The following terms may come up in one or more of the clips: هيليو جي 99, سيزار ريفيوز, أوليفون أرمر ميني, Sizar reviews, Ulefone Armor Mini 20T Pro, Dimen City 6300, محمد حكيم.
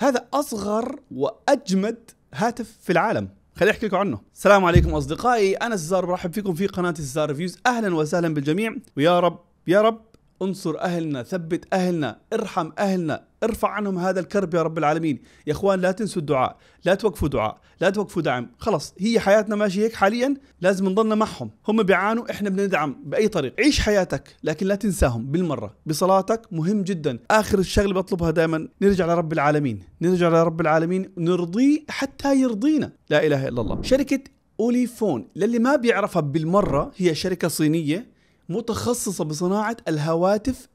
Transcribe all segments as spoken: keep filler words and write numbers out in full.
هذا أصغر وأجمد هاتف في العالم. خليني احكي لكم عنه. السلام عليكم اصدقائي، انا سيزار، برحب فيكم في قناه سيزار ريفيوز. اهلا وسهلا بالجميع، ويا رب يا رب انصر اهلنا، ثبت اهلنا، ارحم اهلنا، ارفع عنهم هذا الكرب يا رب العالمين. يا اخوان لا تنسوا الدعاء، لا توقفوا دعاء، لا توقفوا دعم، خلص هي حياتنا ماشيه هيك حاليا، لازم نضلنا معهم، هم بيعانوا احنا بندعم باي طريق. عيش حياتك لكن لا تنساهم بالمره، بصلاتك مهم جدا، اخر الشغله بطلبها دائما نرجع لرب العالمين، نرجع لرب العالمين ونرضيه حتى يرضينا، لا اله الا الله. شركه أوليفون للي ما بيعرفها بالمره هي شركه صينيه متخصصة بصناعة الهواتف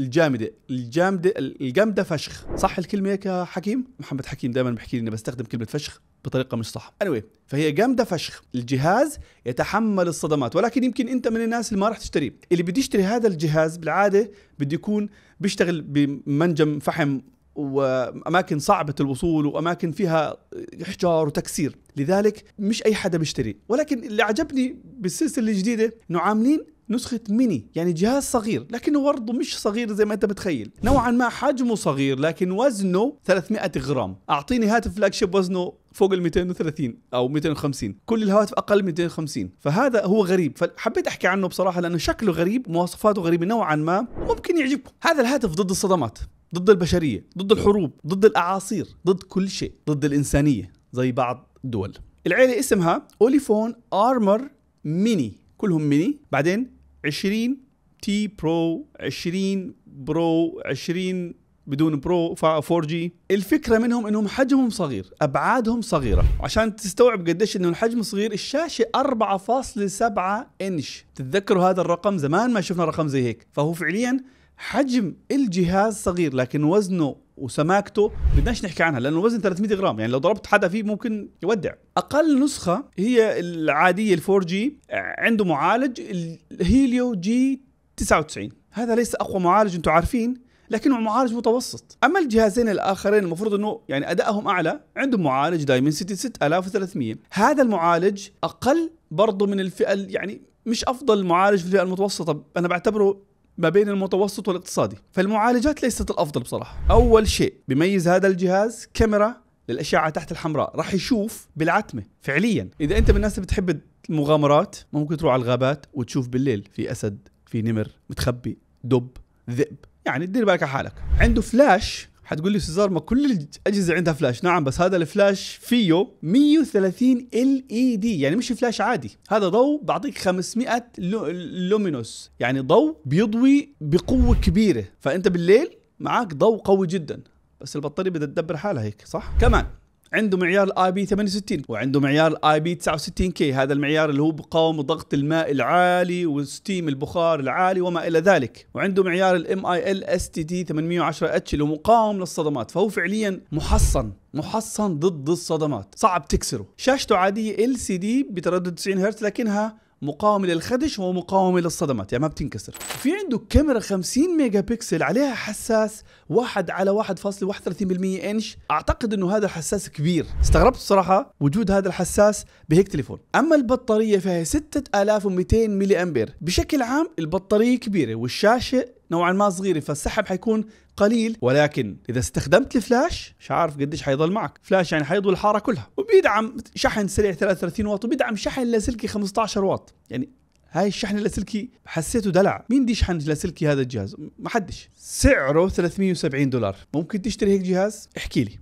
الجامدة الجامدة الجامدة فشخ. صح الكلمة هيك يا حكيم؟ محمد حكيم دائما بحكي لي اني بستخدم كلمة فشخ بطريقة مش صح. anyway فهي جامدة فشخ، الجهاز يتحمل الصدمات، ولكن يمكن انت من الناس اللي ما راح تشتريه. اللي بده يشتري هذا الجهاز بالعادة بده يكون بيشتغل بمنجم فحم واماكن صعبه الوصول واماكن فيها احجار وتكسير، لذلك مش اي حدا بيشتري. ولكن اللي عجبني بالسلسله الجديده انه عاملين نسخه ميني، يعني جهاز صغير لكنه برضه مش صغير زي ما انت بتخيل، نوعا ما حجمه صغير لكن وزنه ثلاثمئة جرام. اعطيني هاتف فلاج شيب وزنه فوق ال مئتين وثلاثين او مئتين وخمسين، كل الهواتف اقل مئتين وخمسين، فهذا هو غريب، فحبيت احكي عنه بصراحه لانه شكله غريب، مواصفاته غريبه نوعا ما وممكن يعجبكم. هذا الهاتف ضد الصدمات، ضد البشرية، ضد الحروب، ضد الأعاصير، ضد كل شيء، ضد الإنسانية زي بعض الدول. العيلة اسمها أوليفون أرمر ميني، كلهم ميني، بعدين عشرين تي برو، عشرين برو، عشرين بدون برو، فور جي. الفكرة منهم انهم حجمهم صغير، ابعادهم صغيرة، عشان تستوعب قديش انه الحجم صغير. الشاشة أربعة فاصلة سبعة انش، تتذكروا هذا الرقم؟ زمان ما شفنا رقم زي هيك، فهو فعليا حجم الجهاز صغير لكن وزنه وسماكته بدناش نحكي عنها لانه وزن ثلاثمئة جرام، يعني لو ضربت حدا فيه ممكن يودع. اقل نسخه هي العاديه الفور جي، عنده معالج الهيليو جي تسعة وتسعين، هذا ليس اقوى معالج انتم عارفين لكنه معالج متوسط. اما الجهازين الاخرين المفروض انه يعني ادائهم اعلى، عندهم معالج دايمن سيتي ستة آلاف وثلاثمئة، هذا المعالج اقل برضه من الفئه، يعني مش افضل معالج في الفئه المتوسطه، انا بعتبره ما بين المتوسط والاقتصادي، فالمعالجات ليست الأفضل بصراحة. أول شيء بيميز هذا الجهاز كاميرا للأشعة تحت الحمراء، راح يشوف بالعتمة فعليا. إذا أنت من الناس اللي بتحب المغامرات ممكن تروح على الغابات وتشوف بالليل في أسد، في نمر متخبي، دب، ذئب، يعني دير بالك على حالك. عنده فلاش. حتقول لي سيزار ما كل الأجهزة عندها فلاش، نعم بس هذا الفلاش فيه مئة وثلاثين إل إي دي، يعني مش فلاش عادي، هذا ضوء بعطيك خمسمئة لومينوس، يعني ضوء بيضوي بقوة كبيرة، فأنت بالليل معك ضوء قوي جدا، بس البطارية بدها تدبر حالها هيك صح؟ كمان عنده معيار الاي بي ثمانية وستين وعنده معيار الاي بي تسعة وستين كي، هذا المعيار اللي هو بقاوم ضغط الماء العالي وستيم البخار العالي وما الى ذلك، وعنده معيار الام اي ال اس تي دي ثمانمئة وعشرة اتش اللي هو مقاوم للصدمات، فهو فعليا محصن، محصن ضد الصدمات، صعب تكسره. شاشته عاديه ال سي دي بتردد تسعين هرتز لكنها مقاومة للخدش ومقاومة للصدمات، يعني ما بتنكسر. في عنده كاميرا خمسين ميجا بكسل عليها حساس واحد على واحد فاصلة واحد وثلاثين بالمئة انش، اعتقد انه هذا الحساس كبير، استغربت بصراحة وجود هذا الحساس بهيك تليفون. اما البطارية فهي ستة آلاف ومئتين ملي امبير، بشكل عام البطارية كبيرة والشاشة نوعا ما صغيرة، فالسحب حيكون قليل، ولكن إذا استخدمت الفلاش مش عارف قديش حيضل معك، فلاش يعني حيضل الحارة كلها، وبيدعم شحن سريع ثلاثة وثلاثين واط، وبيدعم شحن لاسلكي خمسة عشر واط، يعني هاي الشحن اللاسلكي حسيته دلع، مين بده يشحن لاسلكي هذا الجهاز؟ ما حدش. سعره ثلاثمئة وسبعين دولار، ممكن تشتري هيك جهاز؟ احكي لي.